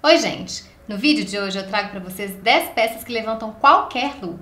Oi gente, no vídeo de hoje eu trago para vocês 10 peças que levantam qualquer look.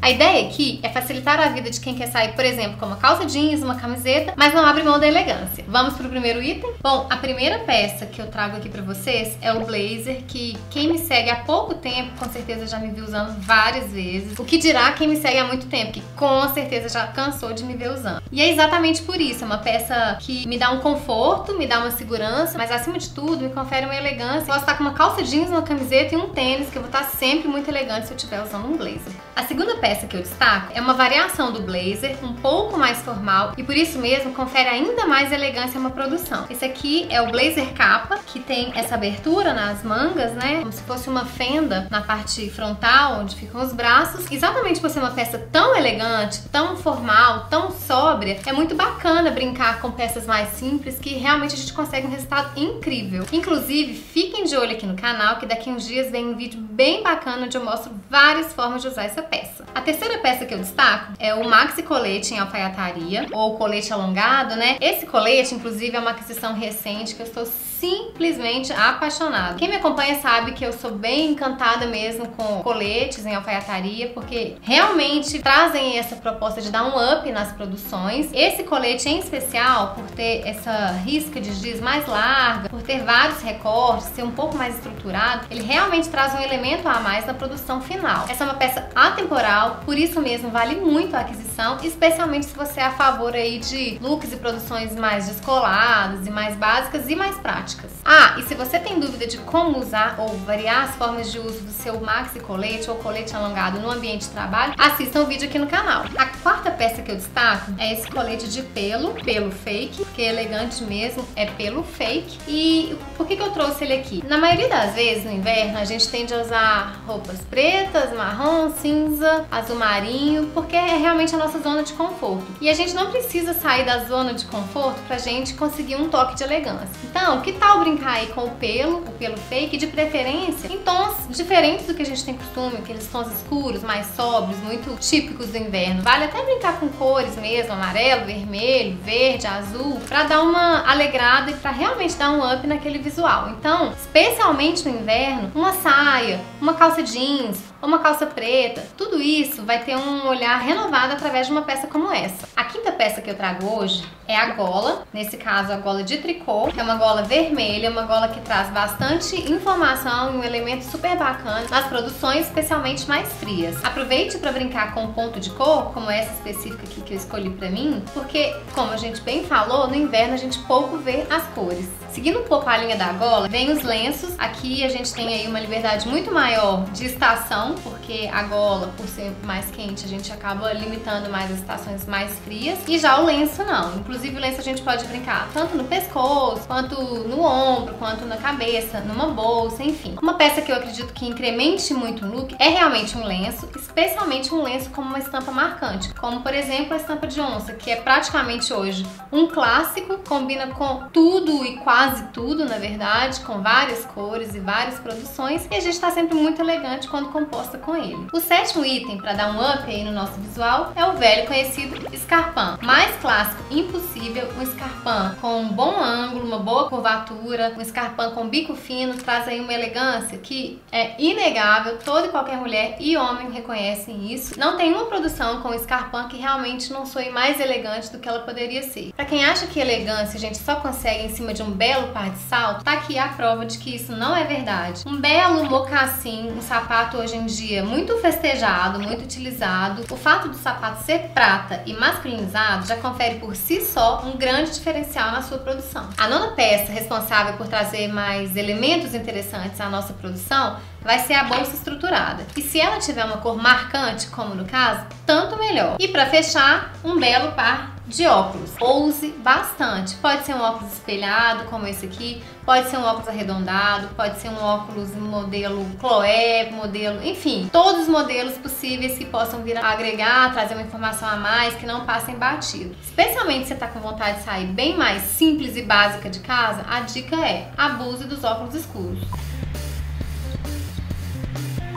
A ideia aqui é facilitar a vida de quem quer sair, por exemplo, com uma calça jeans, uma camiseta, mas não abre mão da elegância. Vamos pro primeiro item? Bom, a primeira peça que eu trago aqui pra vocês é o blazer, que quem me segue há pouco tempo, com certeza já me viu usando várias vezes. O que dirá quem me segue há muito tempo, que com certeza já cansou de me ver usando. E é exatamente por isso, é uma peça que me dá um conforto, me dá uma segurança, mas acima de tudo me confere uma elegância. Eu posso estar com uma calça jeans, uma camiseta e um tênis, que eu vou estar sempre muito elegante se eu estiver usando um blazer. A segunda peça que eu destaco é uma variação do blazer, um pouco mais formal e por isso mesmo confere ainda mais elegância a uma produção. Esse aqui é o blazer capa, que tem essa abertura nas mangas, né, como se fosse uma fenda na parte frontal onde ficam os braços. Exatamente por ser uma peça tão elegante, tão formal, tão sóbria, é muito bacana brincar com peças mais simples que realmente a gente consegue um resultado incrível. Inclusive, fiquem de olho aqui no canal que daqui uns dias vem um vídeo bem bacana onde eu mostro várias formas de usar essa peça. A terceira peça que eu destaco é o maxi colete em alfaiataria, ou colete alongado, né? Esse colete, inclusive, é uma aquisição recente que eu estou simplesmente apaixonada. Quem me acompanha sabe que eu sou bem encantada mesmo com coletes em alfaiataria, porque realmente trazem essa proposta de dar um up nas produções. Esse colete em especial, por ter essa risca de giz mais larga, por ter vários recortes, ser um pouco mais estruturado, ele realmente traz um elemento a mais na produção final. Essa é uma peça atemporal, por isso mesmo vale muito a aquisição, especialmente se você é a favor aí de looks e produções mais descoladas e mais básicas e mais práticas. Ah, e se você tem dúvida de como usar ou variar as formas de uso do seu maxi colete ou colete alongado no ambiente de trabalho, assista o vídeo aqui no canal. A quarta peça que eu destaco é esse colete de pelo fake, porque é elegante mesmo, é pelo fake. E por que eu trouxe ele aqui? Na maioria das vezes no inverno a gente tende a usar roupas pretas, marrom, cinza, azul marinho, porque é realmente a nossa zona de conforto. E a gente não precisa sair da zona de conforto pra gente conseguir um toque de elegância. Então, que tal brincar aí com o pelo fake, de preferência em tons diferentes do que a gente tem costume, aqueles tons escuros, mais sóbrios, muito típicos do inverno. Vale até brincar com cores mesmo, amarelo, vermelho, verde, azul, pra dar uma alegrada e pra realmente dar um up naquele visual. Então, especialmente no inverno, uma saia, uma calça jeans, uma calça preta, tudo isso vai ter um olhar renovado através de uma peça como essa. A quinta peça que eu trago hoje é a gola, nesse caso a gola de tricô, que é uma gola vermelha, uma gola que traz bastante informação e um elemento super bacana nas produções especialmente mais frias. Aproveite para brincar com um ponto de cor, como essa específica aqui que eu escolhi pra mim, porque, como a gente bem falou, no inverno a gente pouco vê as cores. Seguindo um pouco a linha da gola, vem os lenços. Aqui a gente tem aí uma liberdade muito maior de estação, porque a gola, por ser mais quente, a gente acaba limitando mais as estações mais frias. E já o lenço não. Inclusive o lenço a gente pode brincar tanto no pescoço, quanto no ombro, quanto na cabeça, numa bolsa, enfim. Uma peça que eu acredito que incremente muito o look é realmente um lenço, especialmente um lenço como uma estampa marcante, como por exemplo a estampa de onça, que é praticamente hoje um clássico, combina com tudo e quase tudo, na verdade, com várias cores e várias produções, e a gente tá sempre muito elegante quando compõe com ele. O sétimo item para dar um up aí no nosso visual é o velho conhecido escarpão. Mais clássico impossível, um escarpão com um bom ângulo, uma boa curvatura, um escarpão com bico fino, traz aí uma elegância que é inegável, toda e qualquer mulher e homem reconhecem isso. Não tem uma produção com escarpão que realmente não soe mais elegante do que ela poderia ser. Para quem acha que elegância a gente só consegue em cima de um belo par de salto, tá aqui a prova de que isso não é verdade. Um belo mocassim, um sapato hoje em dia muito festejado, muito utilizado. O fato do sapato ser prata e masculinizado já confere por si só um grande diferencial na sua produção. A nona peça responsável por trazer mais elementos interessantes à nossa produção vai ser a bolsa estruturada. E se ela tiver uma cor marcante, como no caso, tanto melhor. E para fechar, um belo par de óculos. Ouse bastante. Pode ser um óculos espelhado, como esse aqui, pode ser um óculos arredondado, pode ser um óculos modelo Chloé, modelo, enfim, todos os modelos possíveis que possam vir a agregar, trazer uma informação a mais, que não passem batido. Especialmente se você tá com vontade de sair bem mais simples e básica de casa, a dica é: abuse dos óculos escuros.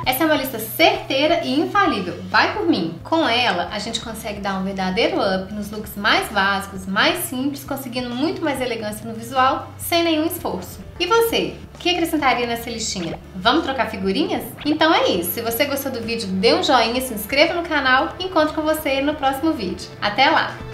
Essa é uma lista certeira e infalível, vai por mim! Com ela, a gente consegue dar um verdadeiro up nos looks mais básicos, mais simples, conseguindo muito mais elegância no visual, sem nenhum esforço. E você? O que acrescentaria nessa listinha? Vamos trocar figurinhas? Então é isso, se você gostou do vídeo, dê um joinha, se inscreva no canal e encontro com você no próximo vídeo. Até lá!